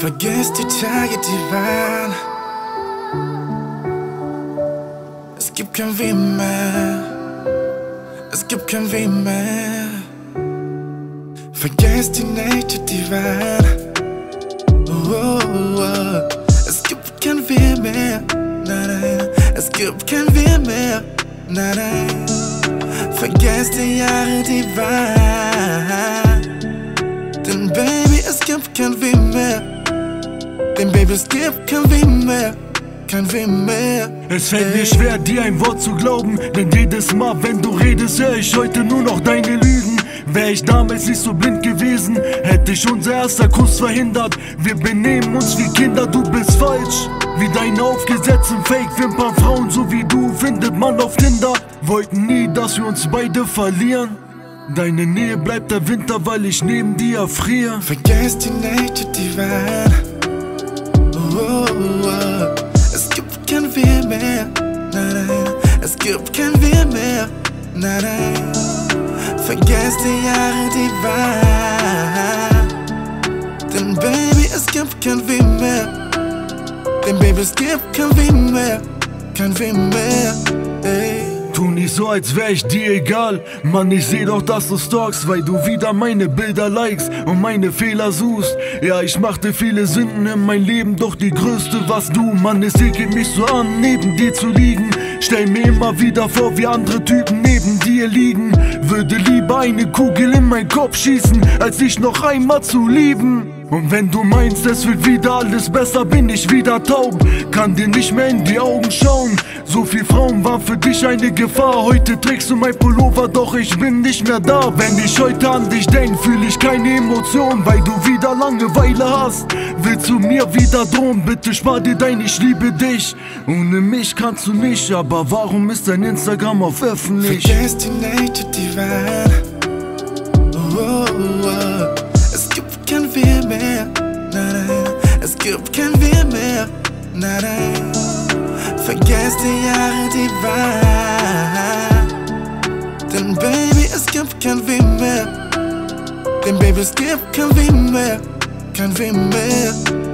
Vergiss die Tage, die waren. Es gibt kein Weg mehr. Es gibt kein Weg mehr. Vergiss die Nächte, die waren. Oh, oh, oh. Es gibt kein Weg mehr. Nein, nein. Es gibt kein Weg mehr. Nein, nein. Vergiss die Jahre, die waren. Denn Baby, es gibt kein Weg mehr. Denn Baby, es gibt kein Weg mehr, kein Weg mehr. Es fällt mir schwer, dir ein Wort zu glauben, denn jedes Mal, wenn du redest, hör ich heute nur noch deine Lügen. Wär ich damals nicht so blind gewesen, hätte ich unser erster Kuss verhindert. Wir benehmen uns wie Kinder, du bist falsch. Wie deine aufgesetzten Fake-Wimpern, Frauen so wie du findet man auf Tinder. Wollten nie, dass wir uns beide verlieren. Deine Nähe bleibt der Winter, weil ich neben dir friere. Vergiss die Nächte, die waren. Oh, oh, oh. Es gibt kein Weg mehr, nein, nein. Es gibt kein Weg mehr, nein, nein. Vergiss die Jahre, die waren. Denn Baby, es gibt kein Weg mehr. Denn Baby, es gibt kein Weg mehr, kein Weg mehr, ey. Tu nicht so, als wär ich dir egal, Mann, ich seh doch, dass du stalkst, weil du wieder meine Bilder likest und meine Fehler suchst. Ja, ich machte viele Sünden in mein Leben, doch die größte warst du, Mann, es ekelt mich so an, neben dir zu liegen. Stell mir immer wieder vor, wie andere Typen neben dir liegen. Würde lieber eine Kugel in meinen Kopf schießen, als dich noch einmal zu lieben. Und wenn du meinst, es wird wieder alles besser, bin ich wieder taub, kann dir nicht mehr in die Augen schauen. So viel Frauen war für dich eine Gefahr, heute trägst du mein Pullover, doch ich bin nicht mehr da. Wenn ich heute an dich denk, fühle ich keine Emotion, weil du wieder Langeweile hast. Willst du mir wieder drohen, bitte spar dir dein, ich liebe dich. Ohne mich kannst du nicht, aber warum ist dein Instagram auf öffentlich? Vergiss die Nächte, die waren. Oh, oh, oh. Es gibt kein Weg mehr, nein, nein. Es gibt kein Weg mehr, nein, nein. Vergiss die Jahre, die waren. Denn Baby, es gibt kein Weg mehr. Denn Baby, es gibt kein Weg mehr, kein Weg mehr.